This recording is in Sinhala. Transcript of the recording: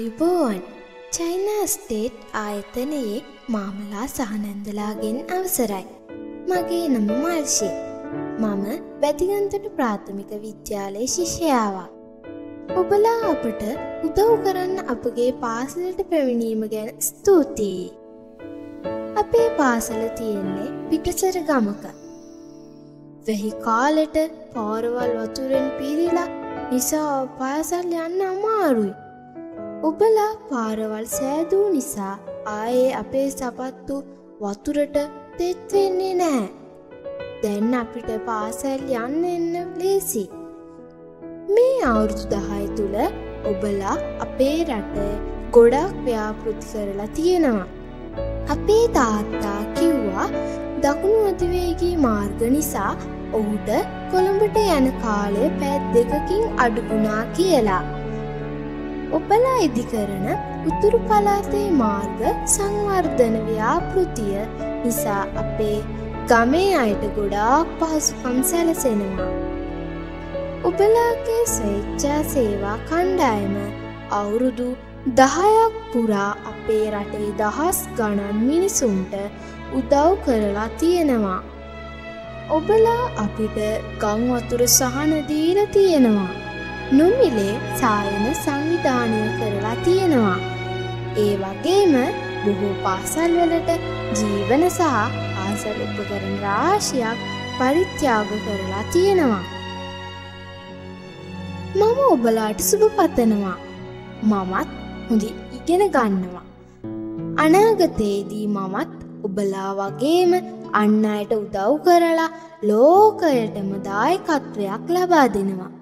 आयुबोन चाइना स्टेट आयतनये मामला सहनंदलागेन अवसरයි मगे नम मार्षि मम වැතිගන්තට प्राथमिक विद्यालय शिष्यावा ඔබලා අපට උදව් කරන්න අපගේ පාසලට පැමිණීම ගැන ස්තුතියි අපේ පාසල තියෙන්නේ පිටසර ගමක වෙහි කාලෙට පාරවල් වතුරෙන් පීරිලා නිසා පාසල් යන්න අමාරුයි ඔබලා පාරවල් සෑදූ නිසා ආයේ අපේ සපත්තු වතුරට තෙත් වෙන්නේ නැහැ. දැන් අපිට පාසල් යන්න එන්න ලේසි. මේ අවුරුදු 10 තුල ඔබලා අපේ රටේ ගොඩක් ව්‍යාපෘති කරලා තියෙනවා. අපේ තාත්තා කිව්වා දකුණු අධිවේගී මාර්ග නිසා ඔහුට කොළඹට යන කාලය පැය දෙකකින් අඩු වුණා කියලා. ඔබලා ඉදි කරන උතුරු පළාතේ මාර්ග සංවර්ධන ව්‍යාපෘතිය නිසා අපේ ගමේ අයට ගොඩාක් පහසුකම් සැලසෙනවා. ඔබලාගේ ස්වේච්ඡා සේවා කණ්ඩායම අවුරුදු 10ක් පුරා අපේ රටේ දහස් ගණන් මිනිසුන්ට උදව් කරලා තියෙනවා. ඔබලා අපිට ගම් වතුර සහන දීලා තියෙනවා. නොමිලේ සායන සංවිධානය කරලා තියෙනවා. ඒ වගේම බොහෝ පාසල්වලට ජීවන සහ ආසල් උපකරණ රාශියක් පරිත්‍යාග කරලා තියෙනවා. මම ඔබලාට සුබ පතනවා. මමත් හොඳින් ඉගෙන ගන්නවා. අනාගතයේදී මමත් ඔබලා වගේම අන් අයට උදව් කරලා ලෝකයටම දායකත්වයක් ලබා දෙනවා.